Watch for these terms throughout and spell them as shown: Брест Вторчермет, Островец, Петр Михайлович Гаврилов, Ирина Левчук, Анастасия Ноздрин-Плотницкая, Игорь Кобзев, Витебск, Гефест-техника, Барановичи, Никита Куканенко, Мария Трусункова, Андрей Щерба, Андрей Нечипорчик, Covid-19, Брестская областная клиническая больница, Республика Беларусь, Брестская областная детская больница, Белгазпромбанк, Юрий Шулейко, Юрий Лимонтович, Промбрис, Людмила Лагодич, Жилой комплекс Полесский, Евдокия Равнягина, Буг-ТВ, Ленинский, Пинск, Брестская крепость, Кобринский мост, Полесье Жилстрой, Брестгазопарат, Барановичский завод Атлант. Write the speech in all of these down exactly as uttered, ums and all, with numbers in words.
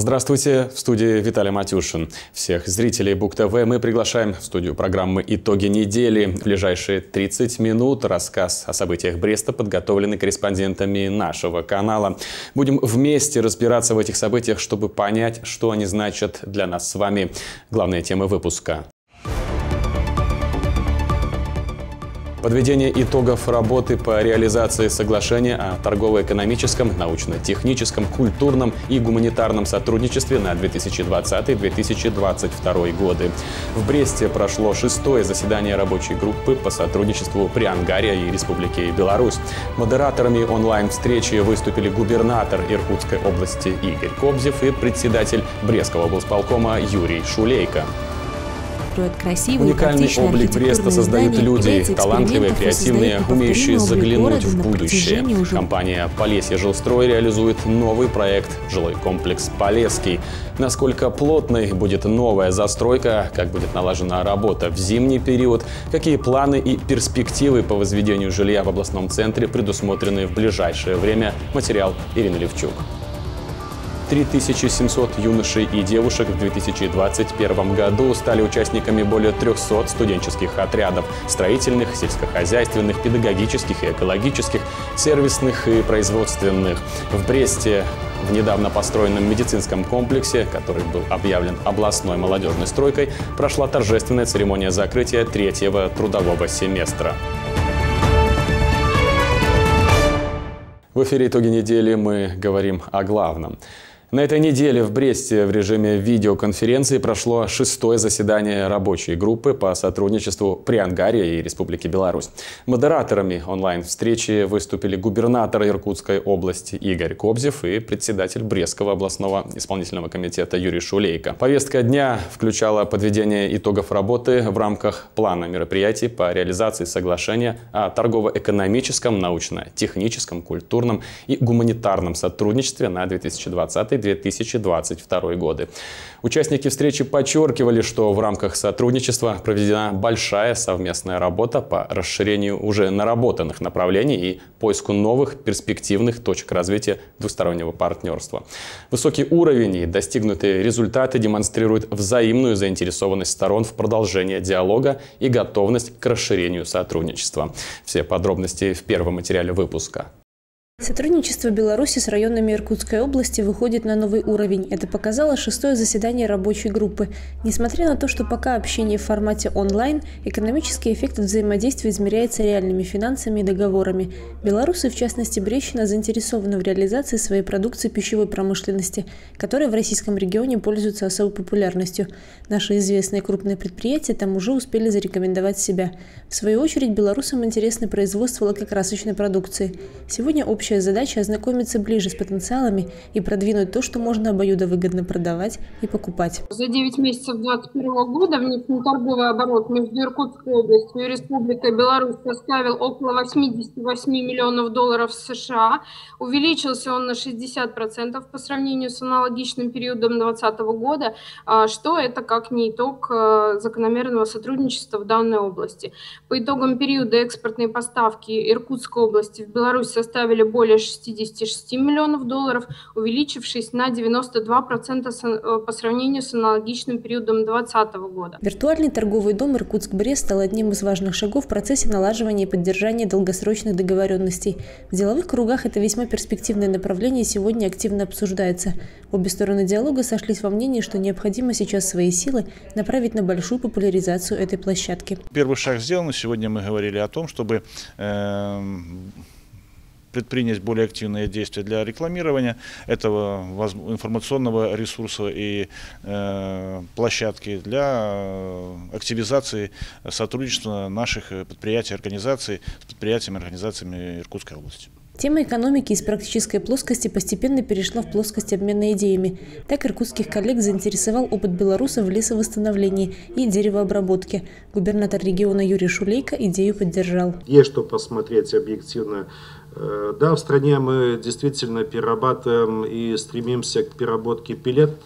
Здравствуйте, в студии Виталий Матюшин. Всех зрителей Буг-ТВ мы приглашаем в студию программы «Итоги недели». В ближайшие тридцать минут рассказ о событиях Бреста подготовлены корреспондентами нашего канала. Будем вместе разбираться в этих событиях, чтобы понять, что они значат для нас с вами. Главные темы выпуска. Подведение итогов работы по реализации соглашения о торгово-экономическом, научно-техническом, культурном и гуманитарном сотрудничестве на две тысячи двадцатый — две тысячи двадцать второй годы. В Бресте прошло шестое заседание рабочей группы по сотрудничеству Приангарья и Республики Беларусь. Модераторами онлайн-встречи выступили губернатор Иркутской области Игорь Кобзев и председатель Брестского облсполкома Юрий Шулейко. Уникальный облик Бреста создают люди, талантливые, креативные, умеющие заглянуть в будущее. Компания «Полесье Жилстрой» реализует новый проект «Жилой комплекс Полесский». Насколько плотной будет новая застройка, как будет налажена работа в зимний период, какие планы и перспективы по возведению жилья в областном центре предусмотрены в ближайшее время. Материал Ирины Левчук. три тысячи семьсот юношей и девушек в две тысячи двадцать первом году стали участниками более трёхсот студенческих отрядов – строительных, сельскохозяйственных, педагогических и экологических, сервисных и производственных. В Бресте в недавно построенном медицинском комплексе, который был объявлен областной молодежной стройкой, прошла торжественная церемония закрытия третьего трудового семестра. В эфире «Итоги недели» мы говорим о главном. На этой неделе в Бресте в режиме видеоконференции прошло шестое заседание рабочей группы по сотрудничеству Приангарья и Республики Беларусь. Модераторами онлайн-встречи выступили губернатор Иркутской области Игорь Кобзев и председатель Брестского областного исполнительного комитета Юрий Шулейко. Повестка дня включала подведение итогов работы в рамках плана мероприятий по реализации соглашения о торгово-экономическом, научно-техническом, культурном и гуманитарном сотрудничестве на две тысячи двадцатый — две тысячи двадцать второй годы. Участники встречи подчеркивали, что в рамках сотрудничества проведена большая совместная работа по расширению уже наработанных направлений и поиску новых перспективных точек развития двустороннего партнерства. Высокий уровень и достигнутые результаты демонстрируют взаимную заинтересованность сторон в продолжении диалога и готовность к расширению сотрудничества. Все подробности в первом материале выпуска. Сотрудничество Беларуси с районами Иркутской области выходит на новый уровень. Это показало шестое заседание рабочей группы. Несмотря на то, что пока общение в формате онлайн, экономический эффект взаимодействия измеряется реальными финансами и договорами. Беларусы, в частности брестчане, заинтересованы в реализации своей продукции пищевой промышленности, которая в российском регионе пользуется особой популярностью. Наши известные крупные предприятия там уже успели зарекомендовать себя. В свою очередь, белорусам интересно производство лакокрасочной продукции. Сегодня общество Общая задача – ознакомиться ближе с потенциалами и продвинуть то, что можно обоюдовыгодно продавать и покупать. За девять месяцев две тысячи двадцать первого года внешний торговый оборот между Иркутской областью и Республикой Беларусь составил около восьмидесяти восьми миллионов долларов США. Увеличился он на шестьдесят процентов по сравнению с аналогичным периодом две тысячи двадцатого года, что это как не итог закономерного сотрудничества в данной области. По итогам периода экспортные поставки Иркутской области в Беларусь составили более более шестидесяти шести миллионов долларов, увеличившись на девяносто два процента по сравнению с аналогичным периодом две тысячи двадцатого года. Виртуальный торговый дом «Иркутск-Брест» стал одним из важных шагов в процессе налаживания и поддержания долгосрочных договоренностей. В деловых кругах это весьма перспективное направление сегодня активно обсуждается. Обе стороны диалога сошлись во мнении, что необходимо сейчас свои силы направить на большую популяризацию этой площадки. Первый шаг сделан. Сегодня мы говорили о том, чтобы э предпринять более активные действия для рекламирования этого информационного ресурса и э, площадки для активизации сотрудничества наших предприятий, организаций с предприятиями, организациями Иркутской области. Тема экономики из практической плоскости постепенно перешла в плоскость обмена идеями. Так иркутских коллег заинтересовал опыт белорусов в лесовосстановлении и деревообработке. Губернатор региона Юрий Шулейко идею поддержал. Есть что посмотреть объективно. Да, в стране мы действительно перерабатываем и стремимся к переработке пеллет.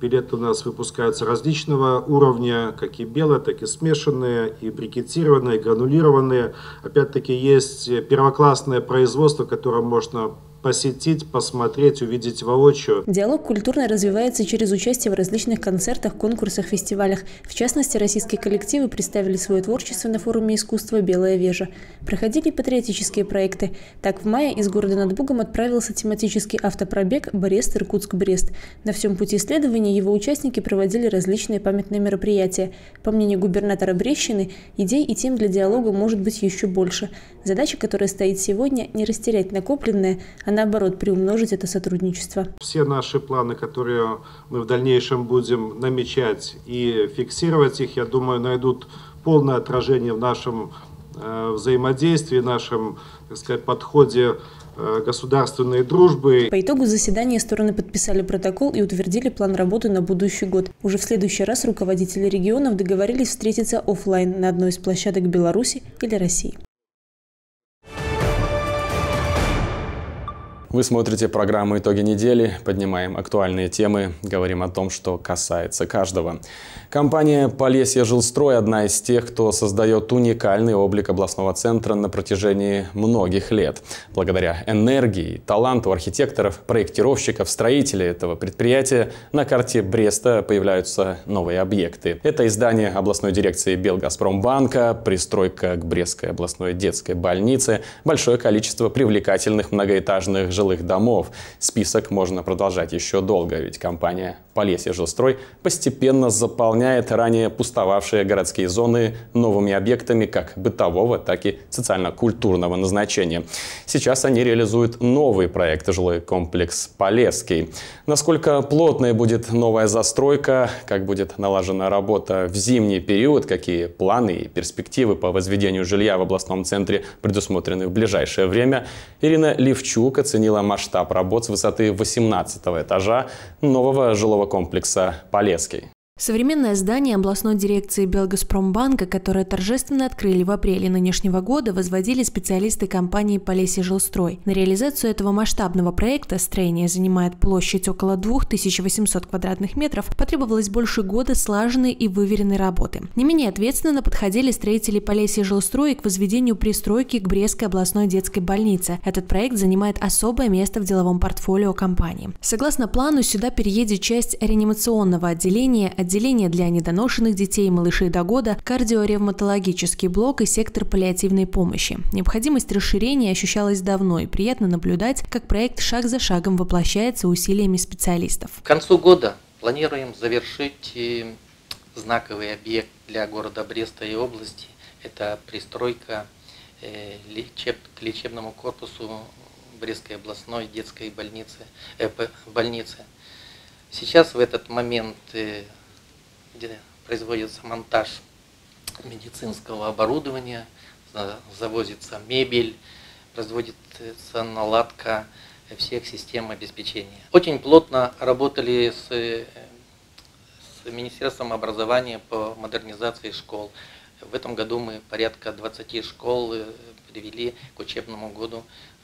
Пеллет у нас выпускаются различного уровня, как и белые, так и смешанные, и брикетированные, и гранулированные. Опять-таки есть первоклассное производство, которое можно посетить, посмотреть, увидеть воочию. Диалог культурно развивается через участие в различных концертах, конкурсах, фестивалях. В частности, российские коллективы представили свое творчество на форуме искусства «Белая вежа». Проходили патриотические проекты. Так, в мае из города над Бугом отправился тематический автопробег «Брест-Иркутск-Брест». На всем пути исследования его участники проводили различные памятные мероприятия. По мнению губернатора Брещины, идей и тем для диалога может быть еще больше. Задача, которая стоит сегодня, не растерять накопленное, а наоборот приумножить это сотрудничество. Все наши планы, которые мы в дальнейшем будем намечать и фиксировать их, я думаю, найдут полное отражение в нашем э, взаимодействии, в нашем, так сказать, подходе государственной дружбы. По итогу заседания стороны подписали протокол и утвердили план работы на будущий год. Уже в следующий раз руководители регионов договорились встретиться офлайн на одной из площадок Беларуси или России. Вы смотрите программу «Итоги недели», поднимаем актуальные темы, говорим о том, что касается каждого. Компания «Полесье Жилстрой» – одна из тех, кто создает уникальный облик областного центра на протяжении многих лет. Благодаря энергии, таланту архитекторов, проектировщиков, строителей этого предприятия на карте Бреста появляются новые объекты. Это издание областной дирекции Белгазпромбанка, пристройка к Брестской областной детской больнице, большое количество привлекательных многоэтажных жилых домов. Список можно продолжать еще долго, ведь компания «Полесье Жилстрой» постепенно заполняет ранее пустовавшие городские зоны новыми объектами как бытового, так и социально-культурного назначения. Сейчас они реализуют новый проект «Жилой комплекс Полесский». Насколько плотной будет новая застройка, как будет налажена работа в зимний период, какие планы и перспективы по возведению жилья в областном центре предусмотрены в ближайшее время, Ирина Левчук оценила масштаб работ с высоты восемнадцатого этажа нового жилого комплекса «Полесский». Современное здание областной дирекции Белгазпромбанка, которое торжественно открыли в апреле нынешнего года, возводили специалисты компании «Полесье Жилстрой». На реализацию этого масштабного проекта, строение занимает площадь около двух тысяч восьмисот квадратных метров, потребовалось больше года слаженной и выверенной работы. Не менее ответственно подходили строители «Полесье Жилстрой» к возведению пристройки к Брестской областной детской больнице. Этот проект занимает особое место в деловом портфолио компании. Согласно плану, сюда переедет часть реанимационного отделения, отделение для недоношенных детей и малышей до года, кардиоревматологический блок и сектор паллиативной помощи. Необходимость расширения ощущалась давно, и приятно наблюдать, как проект шаг за шагом воплощается усилиями специалистов. К концу года планируем завершить знаковый объект для города Бреста и области. Это пристройка к лечебному корпусу Брестской областной детской больницы. больницы. Сейчас в этот момент где производится монтаж медицинского оборудования, завозится мебель, производится наладка всех систем обеспечения. Очень плотно работали с, с Министерством образования по модернизации школ. В этом году мы порядка двадцати школ привели к учебному году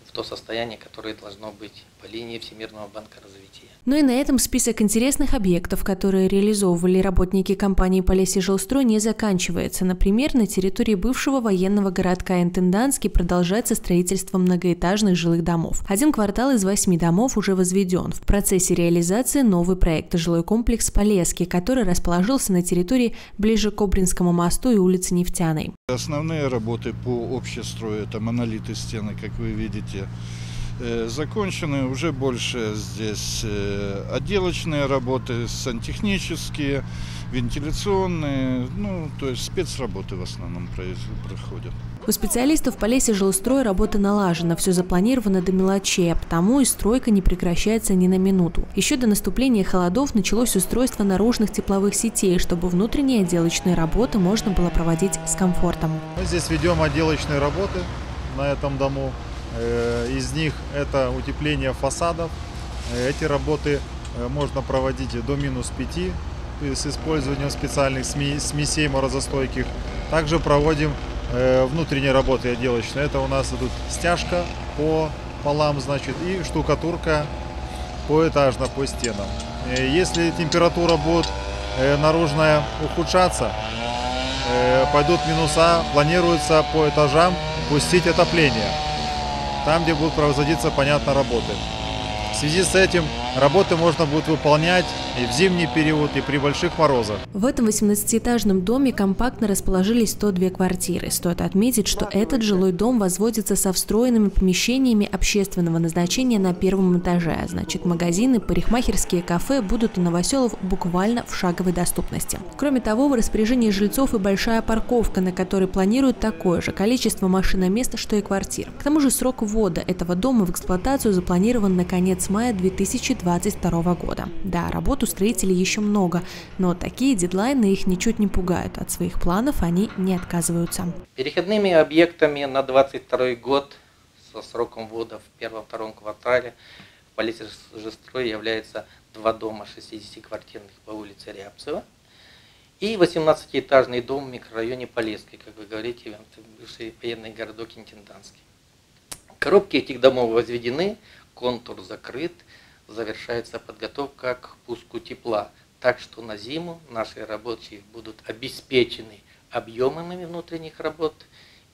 в то состояние, которое должно быть по линии Всемирного банка развития. Ну и на этом список интересных объектов, которые реализовывали работники компании «Полесье Жилстрой», не заканчивается. Например, на территории бывшего военного городка Интенданский продолжается строительство многоэтажных жилых домов. Один квартал из восьми домов уже возведен. В процессе реализации новый проект «Жилой комплекс Полесский», который расположился на территории ближе к Кобринскому мосту и улице Нефтяной. Основные работы по общестрою, это монолиты стены, как вы видите, закончены, уже больше здесь отделочные работы, сантехнические, вентиляционные, ну, то есть спецработы в основном проходят. У специалистов «Полесье Жилстрой» работа налажена, все запланировано до мелочей, а потому и стройка не прекращается ни на минуту. Еще до наступления холодов началось устройство наружных тепловых сетей, чтобы внутренние отделочные работы можно было проводить с комфортом. Мы здесь ведем отделочные работы на этом дому. Из них это утепление фасадов. Эти работы можно проводить до минус пяти с использованием специальных смесей морозостойких. Также проводим внутренние работы отделочные. Это у нас идут стяжка по полам, значит, и штукатурка поэтажно по стенам. Если температура будет наружная ухудшаться, пойдут минуса, планируется по этажам пустить отопление. там, где будут производиться, понятно, работы. В связи с этим работы можно будет выполнять и в зимний период, и при больших морозах. В этом восемнадцатиэтажном доме компактно расположились сто две квартиры. Стоит отметить, что этот жилой дом возводится со встроенными помещениями общественного назначения на первом этаже. А значит, магазины, парикмахерские, кафе будут у новоселов буквально в шаговой доступности. Кроме того, в распоряжении жильцов и большая парковка, на которой планируют такое же количество машиномест, что и квартир. К тому же срок ввода этого дома в эксплуатацию запланирован на конец мая две тысячи двадцать второго года. Да, работу строителей еще много, но такие дедлайны их ничуть не пугают. От своих планов они не отказываются. Переходными объектами на две тысячи двадцать второй год со сроком ввода в первом-втором квартале в Полесежестрой являются два дома шестидесятиквартирных по улице Рябцева и восемнадцатиэтажный дом в микрорайоне Полесский, как вы говорите, бывший военный городок Интенданский. Коробки этих домов возведены, контур закрыт, завершается подготовка к пуску тепла, так что на зиму наши рабочие будут обеспечены объемами внутренних работ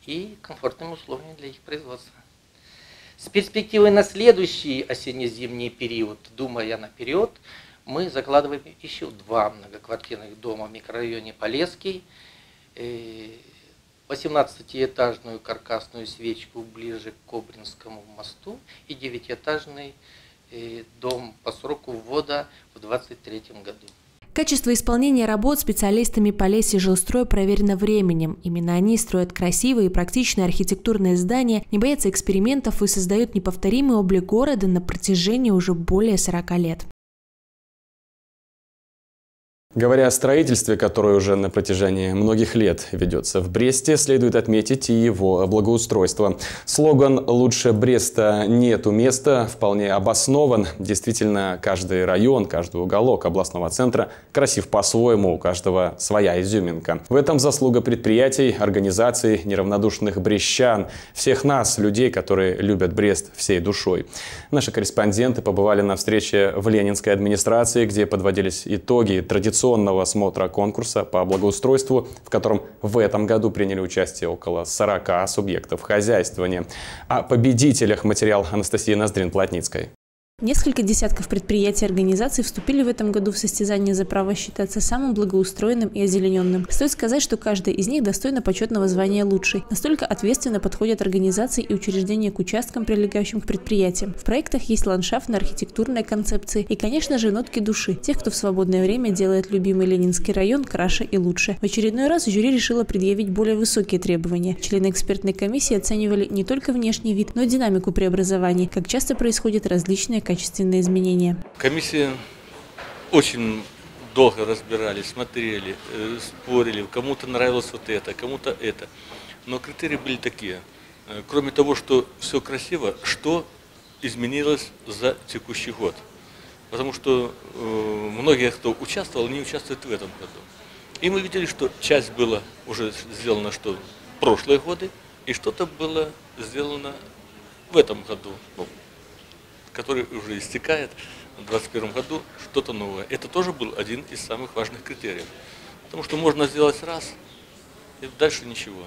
и комфортными условиями для их производства. С перспективой на следующий осенне-зимний период, думая наперед, мы закладываем еще два многоквартирных дома в микрорайоне Полесский, восемнадцатиэтажную каркасную свечку ближе к Кобринскому мосту и девятиэтажный дом по сроку ввода в две тысячи двадцать третьем году. Качество исполнения работ специалистами Полесьежилстрой проверено временем. Именно они строят красивые и практичные архитектурные здания, не боятся экспериментов и создают неповторимый облик города на протяжении уже более сорока лет. Говоря о строительстве, которое уже на протяжении многих лет ведется в Бресте, следует отметить и его благоустройство. Слоган «Лучше Бреста нету места» вполне обоснован. Действительно, каждый район, каждый уголок областного центра красив по-своему, у каждого своя изюминка. В этом заслуга предприятий, организаций, неравнодушных брестчан, всех нас, людей, которые любят Брест всей душой. Наши корреспонденты побывали на встрече в Ленинской администрации, где подводились итоги традиционных традиционного осмотра конкурса по благоустройству, в котором в этом году приняли участие около сорока субъектов хозяйствования. О победителях материал Анастасии Ноздрин-Плотницкой. Несколько десятков предприятий и организаций вступили в этом году в состязание за право считаться самым благоустроенным и озелененным. Стоит сказать, что каждая из них достойна почетного звания «Лучший». Настолько ответственно подходят организации и учреждения к участкам, прилегающим к предприятиям. В проектах есть ландшафтно-архитектурные концепции и, конечно же, нотки души тех, кто в свободное время делает любимый Ленинский район краше и лучше. В очередной раз жюри решило предъявить более высокие требования. Члены экспертной комиссии оценивали не только внешний вид, но и динамику преобразований, как часто происходят различные качественные изменения. Комиссия очень долго разбирали, смотрели, спорили. Кому-то нравилось вот это, кому-то это. Но критерии были такие. Кроме того, что все красиво, что изменилось за текущий год. Потому что многие, кто участвовал, не участвуют в этом году. И мы видели, что часть была уже сделана что в прошлые годы, и что-то было сделано в этом году, который уже истекает в две тысячи двадцать первом году, что-то новое. Это тоже был один из самых важных критериев. Потому что можно сделать раз, и дальше ничего.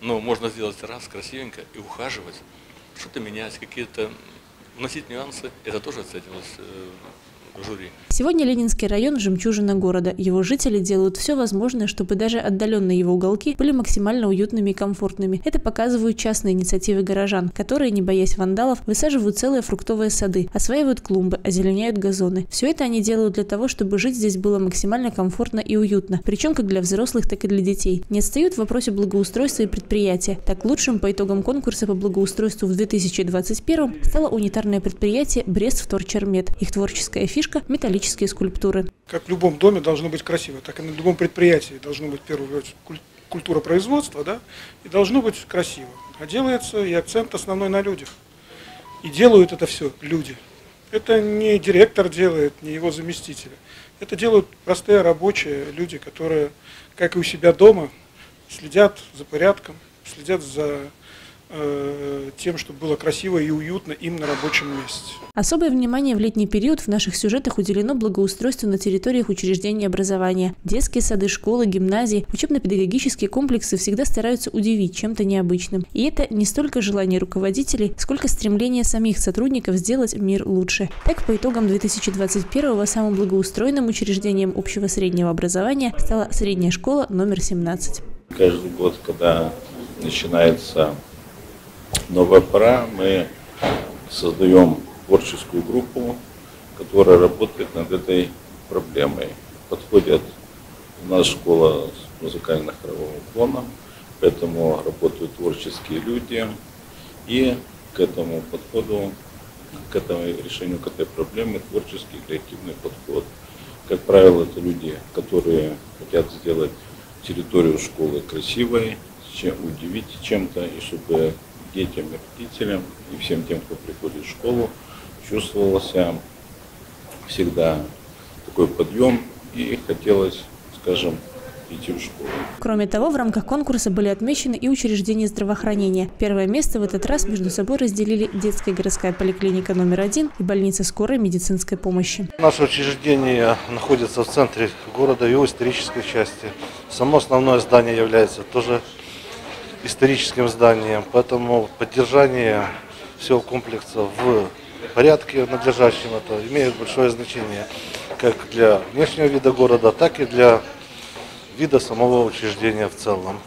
Но можно сделать раз красивенько и ухаживать, что-то менять, какие-то вносить нюансы. Это тоже оценивалось жюри. Сегодня Ленинский район – жемчужина города. Его жители делают все возможное, чтобы даже отдаленные его уголки были максимально уютными и комфортными. Это показывают частные инициативы горожан, которые, не боясь вандалов, высаживают целые фруктовые сады, осваивают клумбы, озеленяют газоны. Все это они делают для того, чтобы жить здесь было максимально комфортно и уютно, причем как для взрослых, так и для детей. Не отстают в вопросе благоустройства и предприятия. Так, лучшим по итогам конкурса по благоустройству в две тысячи двадцать первом стало унитарное предприятие «Брест Вторчермет». Их творческая фишка – металлические скульптуры. Как в любом доме должно быть красиво, так и на любом предприятии должно быть, в первую очередь, культура производства, да, и должно быть красиво. А делается и акцент основной на людях. И делают это все люди. Это не директор делает, не его заместители. Это делают простые рабочие люди, которые, как и у себя дома, следят за порядком, следят за тем, чтобы было красиво и уютно им на рабочем месте. Особое внимание в летний период в наших сюжетах уделено благоустройству на территориях учреждений образования. Детские сады, школы, гимназии, учебно-педагогические комплексы всегда стараются удивить чем-то необычным. И это не столько желание руководителей, сколько стремление самих сотрудников сделать мир лучше. Так, по итогам две тысячи двадцать первого самым благоустроенным учреждением общего среднего образования стала средняя школа номер семнадцать. Каждый год, когда начинается новая пора, мы создаем творческую группу, которая работает над этой проблемой. Подходит у нас школа с музыкально-хоровым уклоном, поэтому работают творческие люди. И к этому подходу, к этому решению, к этой проблеме творческий креативный подход. Как правило, это люди, которые хотят сделать территорию школы красивой, чем, удивить чем-то, и чтобы детям и родителям, и всем тем, кто приходит в школу, чувствовался всегда такой подъем и хотелось, скажем, идти в школу. Кроме того, в рамках конкурса были отмечены и учреждения здравоохранения. Первое место в этот раз между собой разделили детская городская поликлиника номер один и больница скорой медицинской помощи. Наше учреждение находится в центре города и в исторической части. Само основное здание является тоже историческим зданием, поэтому поддержание всего комплекса в порядке надлежащем это имеет большое значение как для внешнего вида города, так и для вида самого учреждения в целом.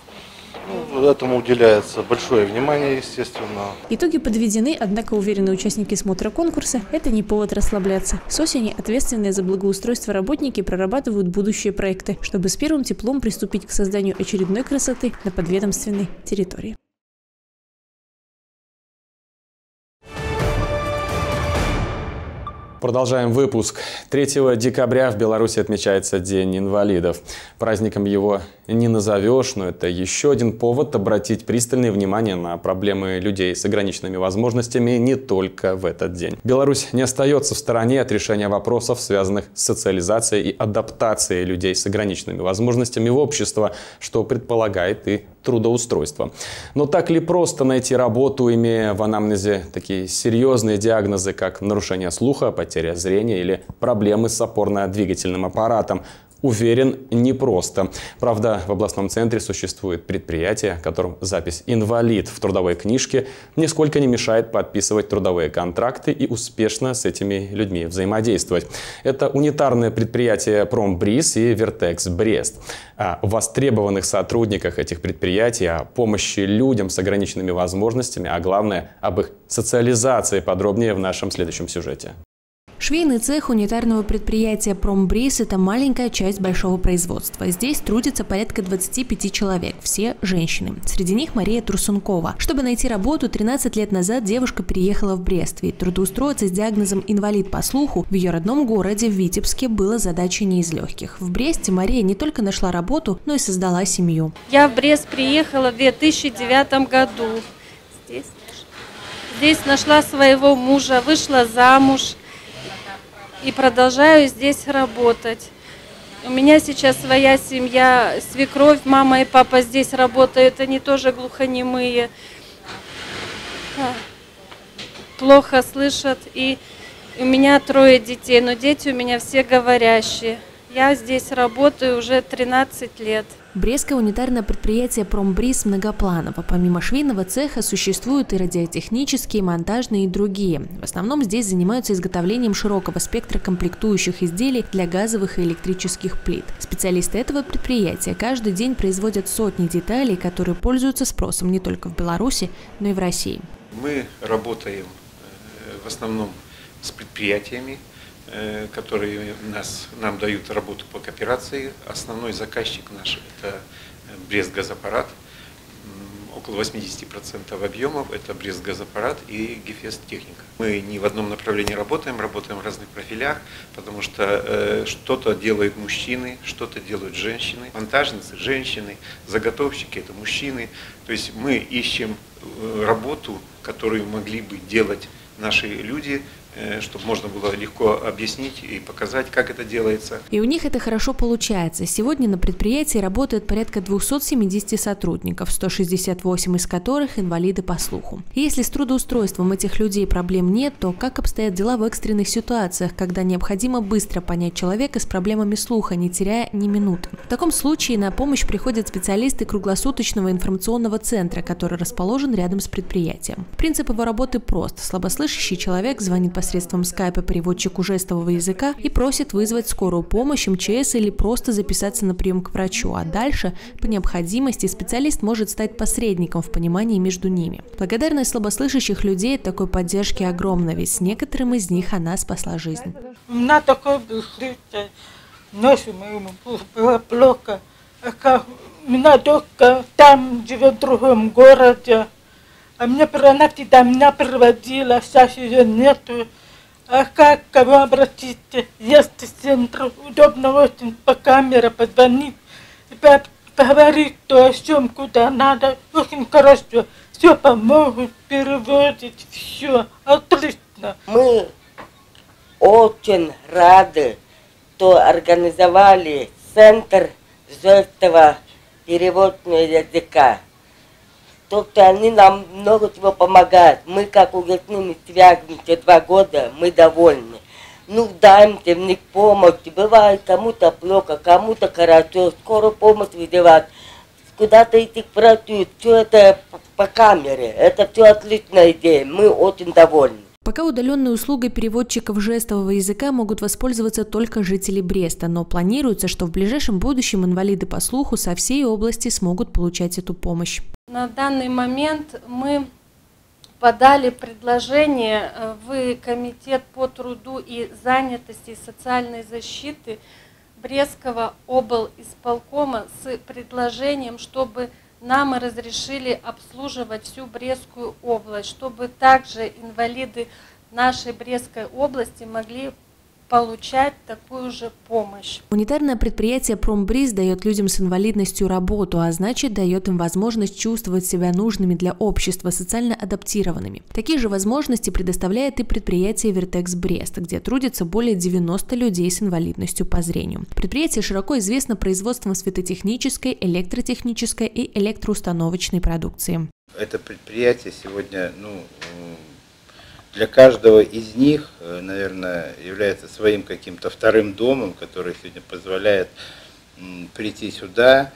Ну, этому уделяется большое внимание, естественно. Итоги подведены, однако уверены участники смотра конкурса, это не повод расслабляться. С осени ответственные за благоустройство работники прорабатывают будущие проекты, чтобы с первым теплом приступить к созданию очередной красоты на подведомственной территории. Продолжаем выпуск. третьего декабря в Беларуси отмечается День инвалидов. Праздником его не назовешь, но это еще один повод обратить пристальное внимание на проблемы людей с ограниченными возможностями не только в этот день. Беларусь не остается в стороне от решения вопросов, связанных с социализацией и адаптацией людей с ограниченными возможностями в общество, что предполагает и трудоустройство. Но так ли просто найти работу, имея в анамнезе такие серьезные диагнозы, как нарушение слуха, потеря зрения или проблемы с опорно-двигательным аппаратом? Уверен, непросто. Правда, в областном центре существует предприятие, которым запись «Инвалид» в трудовой книжке нисколько не мешает подписывать трудовые контракты и успешно с этими людьми взаимодействовать. Это унитарное предприятие «Промбрис» и «Вертекс Брест». О востребованных сотрудниках этих предприятий, о помощи людям с ограниченными возможностями, а главное, об их социализации подробнее в нашем следующем сюжете. Швейный цех унитарного предприятия «Промбрис» – это маленькая часть большого производства. Здесь трудится порядка двадцати пяти человек, все женщины. Среди них Мария Трусункова. Чтобы найти работу, тринадцать лет назад девушка переехала в Брест. Ведь трудоустроиться с диагнозом «инвалид по слуху» в ее родном городе, в Витебске, было задачей не из легких. В Бресте Мария не только нашла работу, но и создала семью. Я в Брест приехала в две тысячи девятом году. Здесь, здесь нашла своего мужа, вышла замуж. И продолжаю здесь работать. У меня сейчас своя семья, свекровь, мама и папа здесь работают, они тоже глухонемые, плохо слышат. И у меня трое детей, но дети у меня все говорящие. Я здесь работаю уже тринадцать лет. Брестское унитарное предприятие «Промбрис» многопланово. Помимо швейного цеха существуют и радиотехнические, монтажные и другие. В основном здесь занимаются изготовлением широкого спектра комплектующих изделий для газовых и электрических плит. Специалисты этого предприятия каждый день производят сотни деталей, которые пользуются спросом не только в Беларуси, но и в России. Мы работаем в основном с предприятиями, которые нас, нам дают работу по кооперации. Основной заказчик наш – это Брестгазопарат. Около восьмидесяти процентов объемов – это Брестгазопарат и Гефест-техника. Мы не в одном направлении работаем, работаем в разных профилях, потому что э, что-то делают мужчины, что-то делают женщины. Монтажницы – женщины, заготовщики – это мужчины. То есть мы ищем работу, которую могли бы делать наши люди чтобы можно было легко объяснить и показать, как это делается. И у них это хорошо получается. Сегодня на предприятии работает порядка двухсот семидесяти сотрудников, сто шестьдесят восемь из которых инвалиды по слуху. Если с трудоустройством этих людей проблем нет, то как обстоят дела в экстренных ситуациях, когда необходимо быстро понять человека с проблемами слуха, не теряя ни минуты? В таком случае на помощь приходят специалисты круглосуточного информационного центра, который расположен рядом с предприятием. Принцип его работы прост. Слабослышащий человек звонит по посредством скайпа переводчику жестового языка и просит вызвать скорую помощь, эм че эс или просто записаться на прием к врачу, а дальше, по необходимости, специалист может стать посредником в понимании между ними. Благодарность слабослышащих людей от такой поддержки огромна, ведь некоторым из них она спасла жизнь. У меня такое было случай, носу моему было плохо, а у меня доктор там живет в другом городе. А мне она всегда меня проводила, сейчас ее нету. А как, кого обратить? Есть центр, удобно очень по камере позвонить, поговорить то, о чем, куда надо. Очень хорошо, все помогут, переводить, все, отлично. Мы очень рады, что организовали центр жестового переводного языка. То, что они нам много чего помогают. Мы, как уже с ними связываемся два года, мы довольны. Нуждаемся в них помощи. Бывает кому-то плохо, кому-то хорошо. Скорую помощь вызывают. Куда-то идти к врачу. Все это по камере. Это все отличная идея. Мы очень довольны. Пока удаленной услугой переводчиков жестового языка могут воспользоваться только жители Бреста, но планируется, что в ближайшем будущем инвалиды по слуху со всей области смогут получать эту помощь. На данный момент мы подали предложение в Комитет по труду и занятости и социальной защиты Брестского облисполкома с предложением, чтобы нам разрешили обслуживать всю Брестскую область, чтобы также инвалиды нашей Брестской области могли получать такую же помощь. Унитарное предприятие «Промбрис» дает людям с инвалидностью работу, а значит, дает им возможность чувствовать себя нужными для общества, социально адаптированными. Такие же возможности предоставляет и предприятие «Вертекс Брест», где трудится более девяноста людей с инвалидностью по зрению. Предприятие широко известно производством светотехнической, электротехнической и электроустановочной продукции. Это предприятие сегодня, ну, для каждого из них, наверное, является своим каким-то вторым домом, который сегодня позволяет прийти сюда,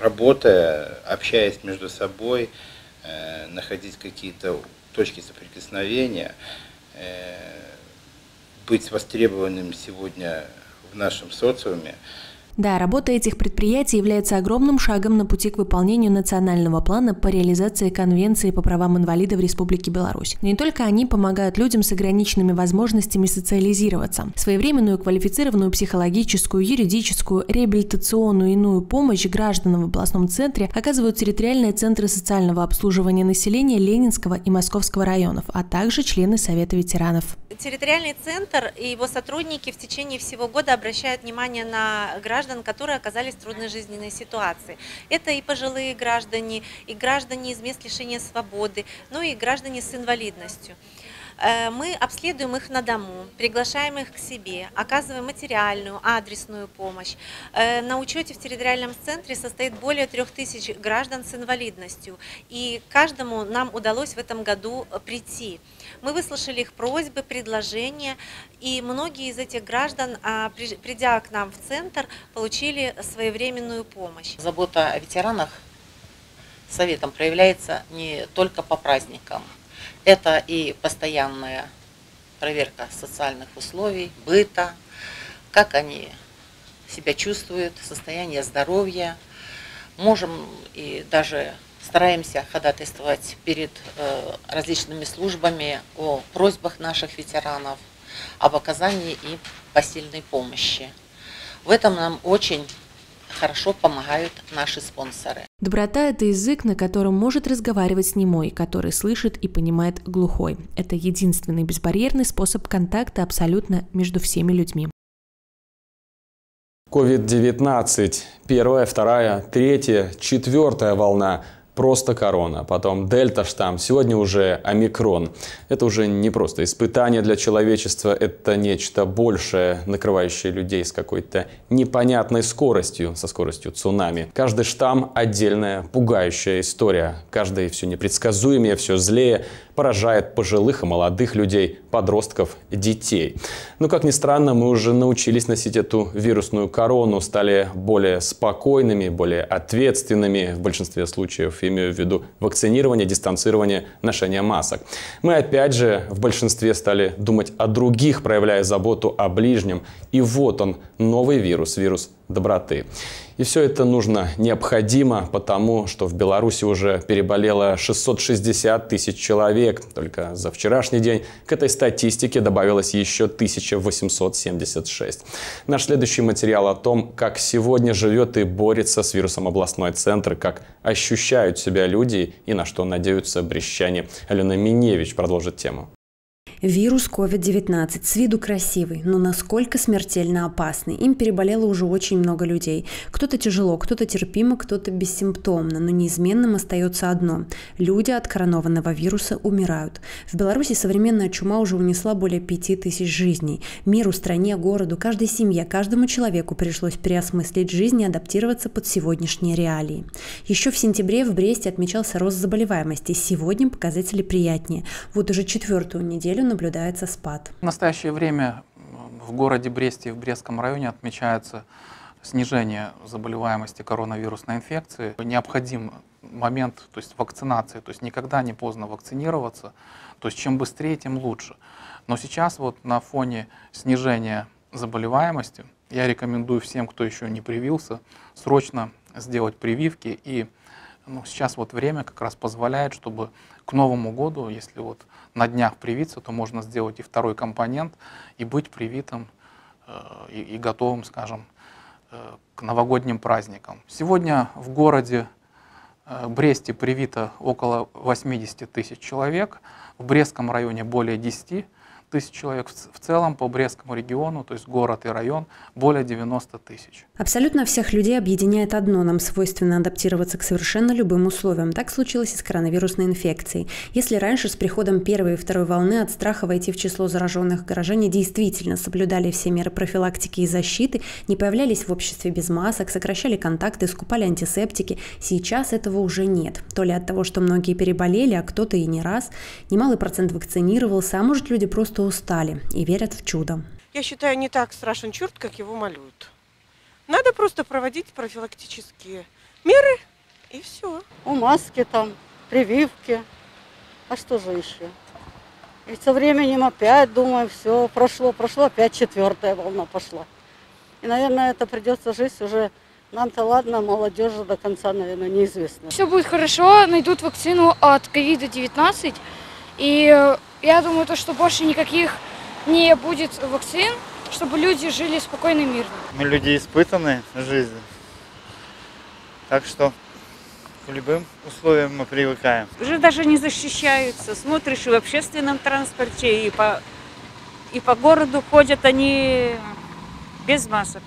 работая, общаясь между собой, находить какие-то точки соприкосновения, быть востребованным сегодня в нашем социуме. Да, работа этих предприятий является огромным шагом на пути к выполнению национального плана по реализации Конвенции по правам инвалидов Республики Беларусь. Не только они помогают людям с ограниченными возможностями социализироваться. Своевременную, квалифицированную психологическую, юридическую, реабилитационную и иную помощь гражданам в областном центре оказывают территориальные центры социального обслуживания населения Ленинского и Московского районов, а также члены Совета ветеранов. Территориальный центр и его сотрудники в течение всего года обращают внимание на граждан, которые оказались в трудной жизненной ситуации. Это и пожилые граждане, и граждане из мест лишения свободы, ну и граждане с инвалидностью. Мы обследуем их на дому, приглашаем их к себе, оказываем материальную, адресную помощь. На учете в территориальном центре состоит более трех тысяч граждан с инвалидностью, и каждому нам удалось в этом году прийти. Мы выслушали их просьбы, предложения, и многие из этих граждан, придя к нам в центр, получили своевременную помощь. Забота о ветеранах Советом проявляется не только по праздникам. Это и постоянная проверка социальных условий, быта, как они себя чувствуют, состояние здоровья. Можем и даже стараемся ходатайствовать перед различными службами о просьбах наших ветеранов, об оказании им посильной помощи. В этом нам очень хорошо помогают наши спонсоры. Доброта – это язык, на котором может разговаривать немой, который слышит и понимает глухой. Это единственный безбарьерный способ контакта абсолютно между всеми людьми. ковид девятнадцать. Первая, вторая, третья, четвертая волна. просто корона, потом дельта-штамм, сегодня уже омикрон. Это уже не просто испытание для человечества, это нечто большее, накрывающее людей с какой-то непонятной скоростью, со скоростью цунами. Каждый штамм – отдельная пугающая история. Каждый все непредсказуемее, все злее, поражает пожилых и молодых людей, подростков, детей. Но, как ни странно, мы уже научились носить эту вирусную корону, стали более спокойными, более ответственными, в большинстве случаев имею в виду вакцинирование, дистанцирование, ношение масок. Мы опять же в большинстве стали думать о других, проявляя заботу о ближнем. И вот он, новый вирус, вирус доброты. И все это нужно, необходимо, потому что в Беларуси уже переболело шестьсот шестьдесят тысяч человек. Только за вчерашний день к этой статистике добавилось еще тысяча восемьсот семьдесят шесть. Наш следующий материал о том, как сегодня живет и борется с вирусом областной центр, как ощущают себя люди и на что надеются брестчане. Алена Миневич продолжит тему. Вирус ковид девятнадцать с виду красивый, но насколько смертельно опасный. Им переболело уже очень много людей. Кто-то тяжело, кто-то терпимо, кто-то бессимптомно, но неизменным остается одно – люди от коронованного вируса умирают. В Беларуси современная чума уже унесла более пяти тысяч жизней. Миру, стране, городу, каждой семье, каждому человеку пришлось переосмыслить жизнь и адаптироваться под сегодняшние реалии. Еще в сентябре в Бресте отмечался рост заболеваемости. Сегодня показатели приятнее. Вот уже четвертую неделю наблюдается спад. В настоящее время в городе Бресте и в Брестском районе отмечается снижение заболеваемости коронавирусной инфекции. Необходим момент, то есть вакцинации, то есть никогда не поздно вакцинироваться, то есть чем быстрее, тем лучше. Но сейчас вот на фоне снижения заболеваемости я рекомендую всем, кто еще не привился, срочно сделать прививки. И ну, сейчас вот время как раз позволяет, чтобы к Новому году, если вот на днях привиться, то можно сделать и второй компонент, и быть привитым, и, и готовым, скажем, к новогодним праздникам. Сегодня в городе Бресте привито около восьмидесяти тысяч человек, в Брестском районе более десяти тысяч человек, в целом по Брестскому региону, то есть город и район, более девяноста тысяч. Абсолютно всех людей объединяет одно – нам свойственно адаптироваться к совершенно любым условиям. Так случилось и с коронавирусной инфекцией. Если раньше с приходом первой и второй волны от страха войти в число зараженных горожане действительно соблюдали все меры профилактики и защиты, не появлялись в обществе без масок, сокращали контакты, скупали антисептики, сейчас этого уже нет. То ли от того, что многие переболели, а кто-то и не раз, немалый процент вакцинировался, а может, люди просто устали и верят в чудо. Я считаю, не так страшен черт, как его малюют. Надо просто проводить профилактические меры, и все. У маски там, прививки. А что же еще? И со временем опять, думаю, все, прошло, прошло, опять четвертая волна пошла. И, наверное, это придется жить уже. Нам-то ладно, молодежи до конца, наверное, неизвестно. Все будет хорошо, найдут вакцину от ковид девятнадцать. И я думаю, то, что больше никаких не будет вакцин, чтобы люди жили спокойно и мирно. Мы люди испытаны жизнью, так что к любым условиям мы привыкаем. Уже даже не защищаются, смотришь и в общественном транспорте, и по, и по городу ходят они без масок.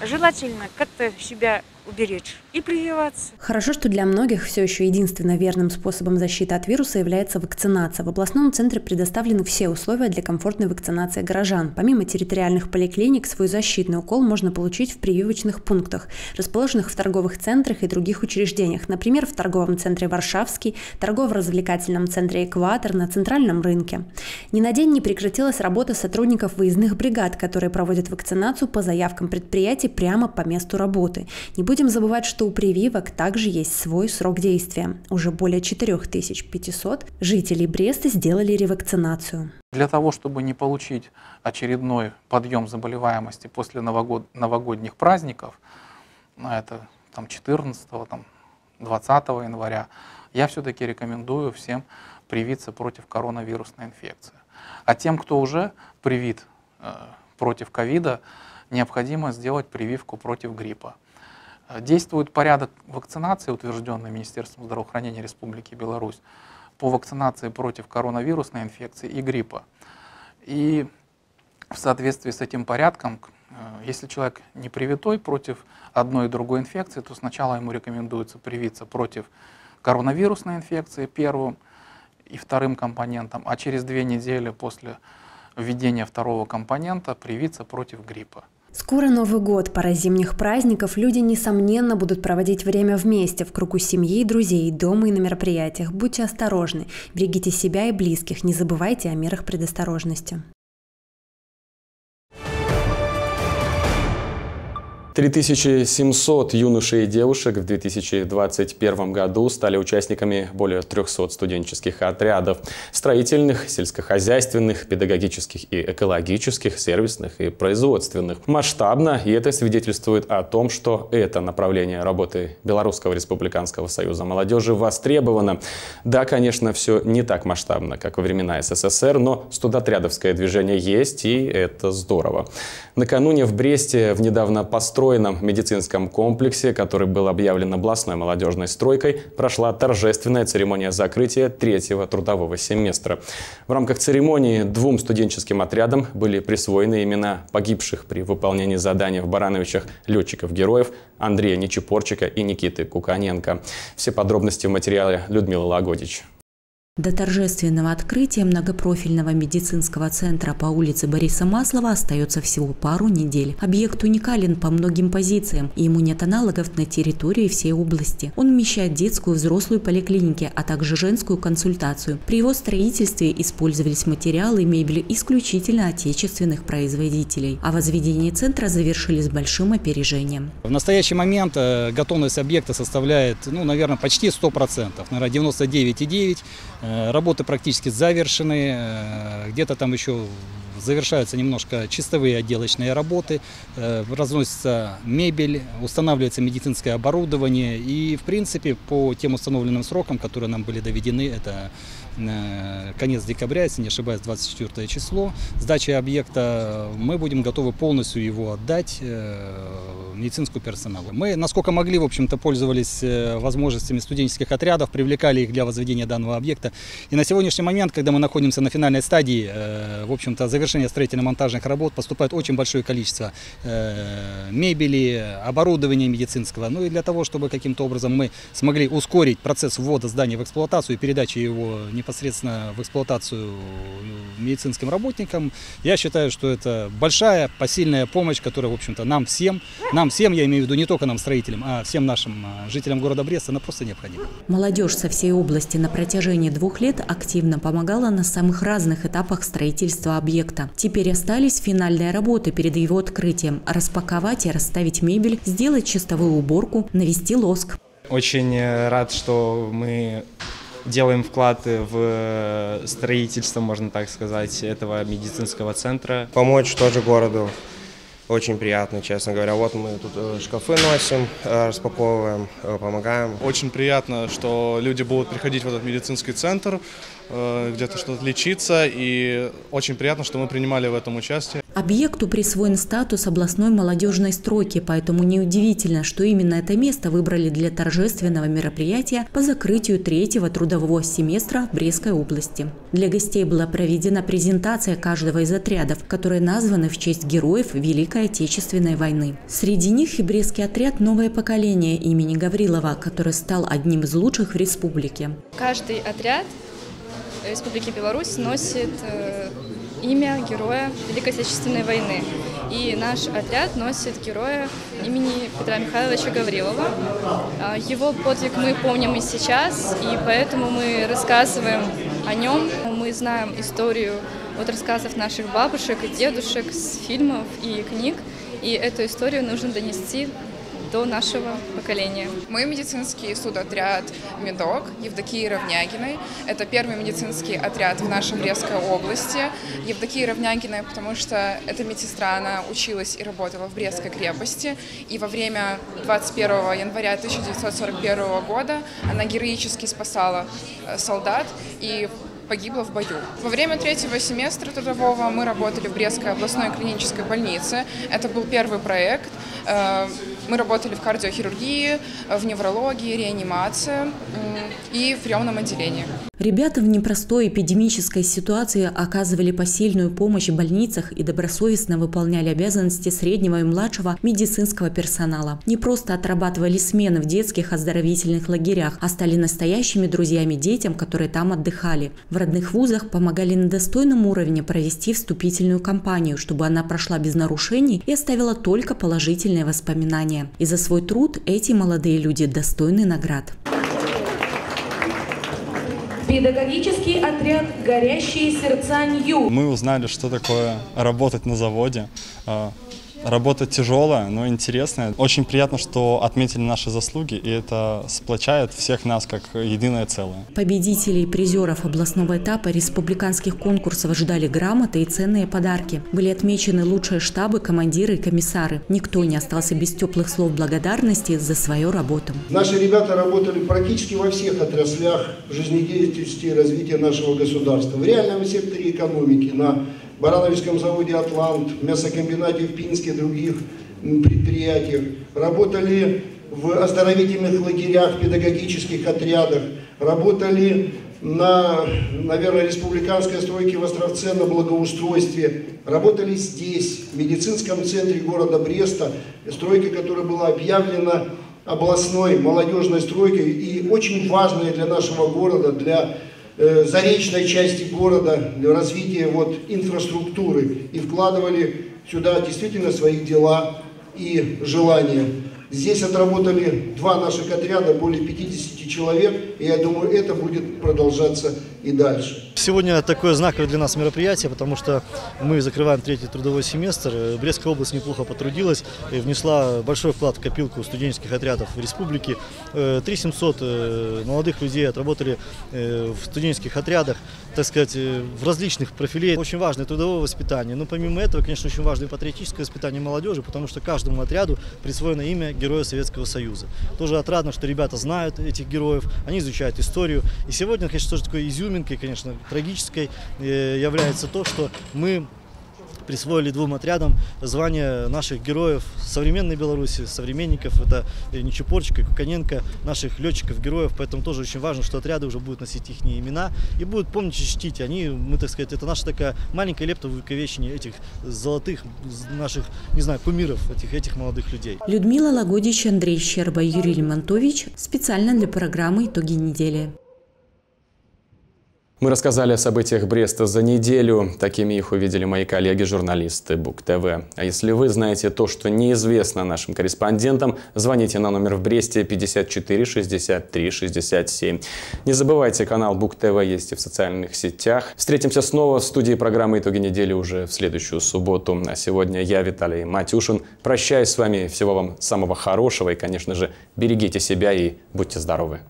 Желательно как-то себя уберечь и прививаться. Хорошо, что для многих все еще единственно верным способом защиты от вируса является вакцинация. В областном центре предоставлены все условия для комфортной вакцинации горожан. Помимо территориальных поликлиник, свой защитный укол можно получить в прививочных пунктах, расположенных в торговых центрах и других учреждениях. Например, в торговом центре «Варшавский», торгово-развлекательном центре «Экватор», на центральном рынке. Ни на день не прекратилась работа сотрудников выездных бригад, которые проводят вакцинацию по заявкам предприятий прямо по месту работы. Не будем забывать, что у прививок также есть свой срок действия. Уже более четырёх тысяч пятисот жителей Бреста сделали ревакцинацию. Для того, чтобы не получить очередной подъем заболеваемости после новогод... новогодних праздников, это там, четырнадцатого, двадцатого января, я все-таки рекомендую всем привиться против коронавирусной инфекции. А тем, кто уже привит э, против ковида, необходимо сделать прививку против гриппа. Действует порядок вакцинации, утвержденный Министерством здравоохранения Республики Беларусь, по вакцинации против коронавирусной инфекции и гриппа. И в соответствии с этим порядком, если человек не привитой против одной и другой инфекции, то сначала ему рекомендуется привиться против коронавирусной инфекции первым и вторым компонентом, а через две недели после введения второго компонента привиться против гриппа. Скоро Новый год. Пора зимних праздников. Люди, несомненно, будут проводить время вместе, в кругу семьи, друзей, дома и на мероприятиях. Будьте осторожны. Берегите себя и близких. Не забывайте о мерах предосторожности. три тысячи семьсот юношей и девушек в две тысячи двадцать первом году стали участниками более трёхсот студенческих отрядов – строительных, сельскохозяйственных, педагогических и экологических, сервисных и производственных. Масштабно, и это свидетельствует о том, что это направление работы Белорусского республиканского союза молодежи востребовано. Да, конечно, все не так масштабно, как во времена СССР, но студотрядовское движение есть, и это здорово. Накануне в Бресте в недавно построенном В построенном медицинском комплексе, который был объявлен областной молодежной стройкой, прошла торжественная церемония закрытия третьего трудового семестра. В рамках церемонии двум студенческим отрядам были присвоены имена погибших при выполнении задания в Барановичах летчиков-героев Андрея Нечипорчика и Никиты Куканенко. Все подробности в материале Людмилы Лагодич. До торжественного открытия многопрофильного медицинского центра по улице Бориса Маслова остается всего пару недель. Объект уникален по многим позициям, и ему нет аналогов на территории всей области. Он вмещает детскую и взрослую поликлиники, а также женскую консультацию. При его строительстве использовались материалы и мебель исключительно отечественных производителей. А возведение центра завершили с большим опережением. В настоящий момент готовность объекта составляет, ну, наверное, почти сто процентов, наверное, девяносто девять и девять процентов. Работы практически завершены, где-то там еще завершаются немножко чистовые отделочные работы, разносится мебель, устанавливается медицинское оборудование. И, в принципе, по тем установленным срокам, которые нам были доведены, это конец декабря, если не ошибаюсь, двадцать четвёртое число, сдача объекта, мы будем готовы полностью его отдать медицинскому персоналу. Мы, насколько могли, в общем-то, пользовались возможностями студенческих отрядов, привлекали их для возведения данного объекта. И на сегодняшний момент, когда мы находимся на финальной стадии, в общем-то, завершения строительно-монтажных работ, поступает очень большое количество мебели, оборудования медицинского. Ну и для того, чтобы каким-то образом мы смогли ускорить процесс ввода здания в эксплуатацию и передачи его непосредственно в эксплуатацию медицинским работникам, я считаю, что это большая посильная помощь, которая, в общем-то, нам всем, нам всем, я имею в виду не только нам, строителям, а всем нашим жителям города Бреста, она просто необходима. Молодежь со всей области на протяжении двух лет активно помогала на самых разных этапах строительства объекта. Теперь остались финальные работы перед его открытием: распаковать и расставить мебель, сделать чистовую уборку, навести лоск. Очень рад, что мы делаем вклад в строительство, можно так сказать, этого медицинского центра. Помочь тоже городу очень приятно, честно говоря. Вот мы тут шкафы носим, распаковываем, помогаем. Очень приятно, что люди будут приходить в этот медицинский центр, где-то что-то лечиться, и очень приятно, что мы принимали в этом участие. Объекту присвоен статус областной молодежной стройки, поэтому неудивительно, что именно это место выбрали для торжественного мероприятия по закрытию третьего трудового семестра Брестской области. Для гостей была проведена презентация каждого из отрядов, которые названы в честь героев Великой Отечественной войны. Среди них и брестский отряд «Новое поколение» имени Гаврилова, который стал одним из лучших в республике. Каждый отряд Республики Беларусь носит имя героя Великой Отечественной войны. И наш отряд носит героя имени Петра Михайловича Гаврилова. Его подвиг мы помним и сейчас, и поэтому мы рассказываем о нем. Мы знаем историю от рассказов наших бабушек и дедушек, с фильмов и книг, и эту историю нужно донести до нашего поколения. Мы медицинский студотряд «Медок» Евдокии Равнягиной. Это первый медицинский отряд в нашей Брестской области. Евдокия Равнягина, потому что эта медсестра, она училась и работала в Брестской крепости. И во время двадцать первого января тысяча девятьсот сорок первого года она героически спасала солдат и погибла в бою. Во время третьего семестра трудового мы работали в Брестской областной клинической больнице. Это был первый проект. Мы работали в кардиохирургии, в неврологии, реанимации и в приемном отделении. Ребята в непростой эпидемической ситуации оказывали посильную помощь в больницах и добросовестно выполняли обязанности среднего и младшего медицинского персонала. Не просто отрабатывали смены в детских оздоровительных лагерях, а стали настоящими друзьями детям, которые там отдыхали. В родных вузах помогали на достойном уровне провести вступительную кампанию, чтобы она прошла без нарушений и оставила только положительные воспоминания. И за свой труд эти молодые люди достойны наград. Педагогический отряд «Горящие сердца Нью». Мы узнали, что такое работать на заводе. Работа тяжелая, но интересная. Очень приятно, что отметили наши заслуги, и это сплочает всех нас как единое целое. Победителей и призеров областного этапа республиканских конкурсов ждали грамоты и ценные подарки. Были отмечены лучшие штабы, командиры и комиссары. Никто не остался без теплых слов благодарности за свою работу. Наши ребята работали практически во всех отраслях жизнедеятельности и развития нашего государства. В реальном секторе экономики, на Барановичском заводе «Атлант», мясокомбинате в Пинске и других предприятиях. Работали в оздоровительных лагерях, педагогических отрядах. Работали на, наверное, республиканской стройке в Островце, на благоустройстве. Работали здесь, в медицинском центре города Бреста, стройка, которая была объявлена областной молодежной стройкой и очень важная для нашего города, для заречной части города, для развития вот инфраструктуры, и вкладывали сюда действительно свои дела и желания. Здесь отработали два наших отряда, более пятидесяти человек, и я думаю, это будет продолжаться и дальше. Сегодня такое знаковое для нас мероприятие, потому что мы закрываем третий трудовой семестр. Брестская область неплохо потрудилась и внесла большой вклад в копилку студенческих отрядов в республике. три тысячи семьсот молодых людей отработали в студенческих отрядах, так сказать, в различных профилей. Очень важное трудовое воспитание, но помимо этого, конечно, очень важно и патриотическое воспитание молодежи, потому что каждому отряду присвоено имя Героя Советского Союза. Тоже отрадно, что ребята знают этих героев, они изучают историю. И сегодня, конечно, тоже такой изюминкой, конечно, трагической является то, что мы присвоили двум отрядам звания наших героев современной Беларуси, современников, это Нечипорчик и Куканенко, наших летчиков-героев, поэтому тоже очень важно, что отряды уже будут носить их имена и будут помнить и чтить. Они, мы, так сказать, это наша такая маленькая лепта в увековечении этих золотых, наших, не знаю, кумиров, этих, этих молодых людей. Людмила Лагодич, Андрей Щерба, Юрий Лимонтович. Специально для программы «Итоги недели». Мы рассказали о событиях Бреста за неделю. Такими их увидели мои коллеги-журналисты Буг-ТВ. А если вы знаете то, что неизвестно нашим корреспондентам, звоните на номер в Бресте пятьдесят четыре шестьдесят три шестьдесят семь. Не забывайте, канал Буг-ТВ есть и в социальных сетях. Встретимся снова в студии программы «Итоги недели» уже в следующую субботу. А сегодня я, Виталий Матюшин, прощаюсь с вами. Всего вам самого хорошего и, конечно же, берегите себя и будьте здоровы.